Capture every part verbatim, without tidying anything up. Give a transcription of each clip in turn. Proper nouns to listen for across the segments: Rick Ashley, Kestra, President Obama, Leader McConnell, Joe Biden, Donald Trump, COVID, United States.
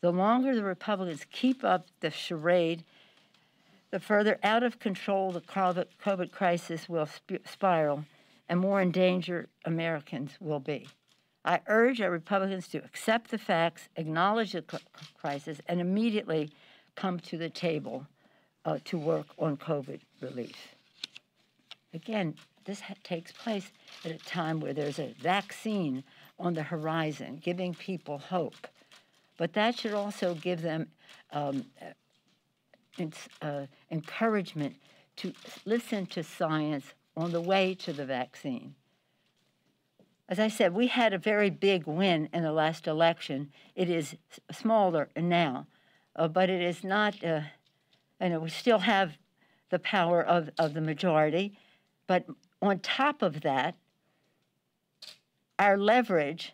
The longer the Republicans keep up the charade, the further out of control the COVID crisis will sp- spiral and more endangered Americans will be. I urge our Republicans to accept the facts, acknowledge the c- crisis, and immediately come to the table uh, to work on COVID relief. Again, this ha- takes place at a time where there's a vaccine on the horizon, giving people hope. But that should also give them um, uh, encouragement to listen to science on the way to the vaccine. As I said, we had a very big win in the last election. It is smaller now, uh, but it is not, uh, I know we still have the power of, of the majority, but on top of that, our leverage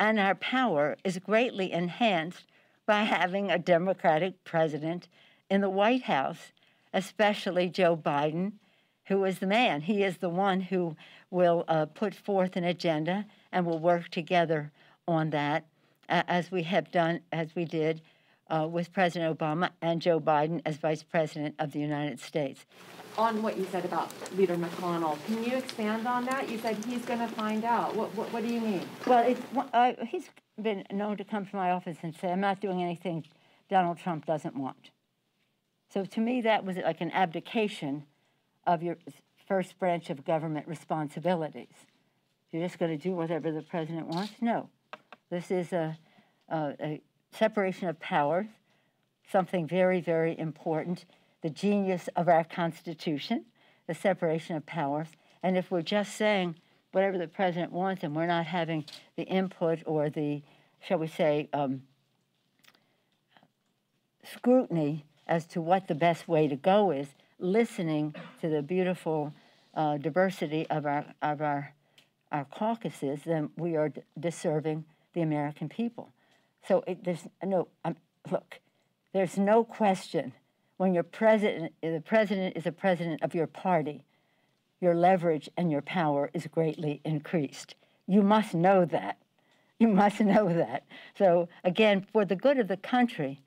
and our power is greatly enhanced by having a Democratic president in the White House, especially Joe Biden, who is the man. He is the one who will uh, put forth an agenda, and we'll work together on that, uh, as we have done, as we did uh, with President Obama and Joe Biden as Vice President of the United States. On what you said about Leader McConnell, can you expand on that? You said he's going to find out. What, what, what do you mean? Well, it, uh, he's been known to come to my office and say, I'm not doing anything Donald Trump doesn't want. So to me, that was like an abdication of your first branch of government responsibilities. You're just going to do whatever the president wants? No. This is a, a, a separation of powers, something very, very important, the genius of our Constitution, the separation of powers. And if we're just saying whatever the president wants and we're not having the input or the, shall we say, um, scrutiny as to what the best way to go is, listening to the beautiful uh, diversity of our of our our caucuses, then we are d- deserving the American people. So it, there's no um, look. There's no question when your president, the president is a president of your party, your leverage and your power is greatly increased. You must know that. You must know that. So again, for the good of the country,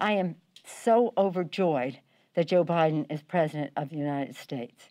I am so overjoyed that Joe Biden is president of the United States.